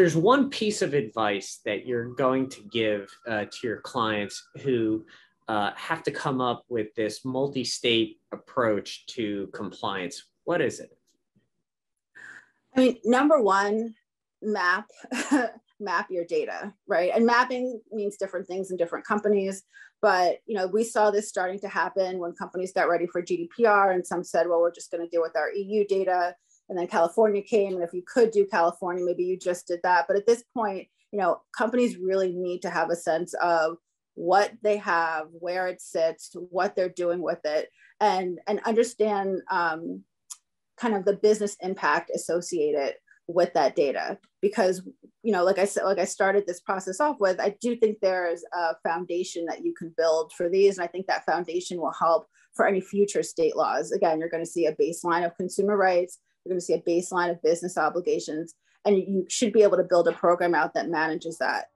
there's one piece of advice that you're going to give to your clients who have to come up with this multi-state approach to compliance, what is it? I mean, number one, map your data, right? And mapping means different things in different companies. But, you know, we saw this starting to happen when companies got ready for GDPR, and some said, well, we're just going to deal with our EU data. And then California came, and if you could do California, maybe you just did that. But at this point, you know, companies really need to have a sense of what they have, where it sits, what they're doing with it, and understand kind of the business impact associated with that data. Because, you know, like I said, like I started this process off with, I do think there is a foundation that you can build for these. And I think that foundation will help for any future state laws. Again, you're going to see a baseline of consumer rights. You're going to see a baseline of business obligations. And you should be able to build a program out that manages that.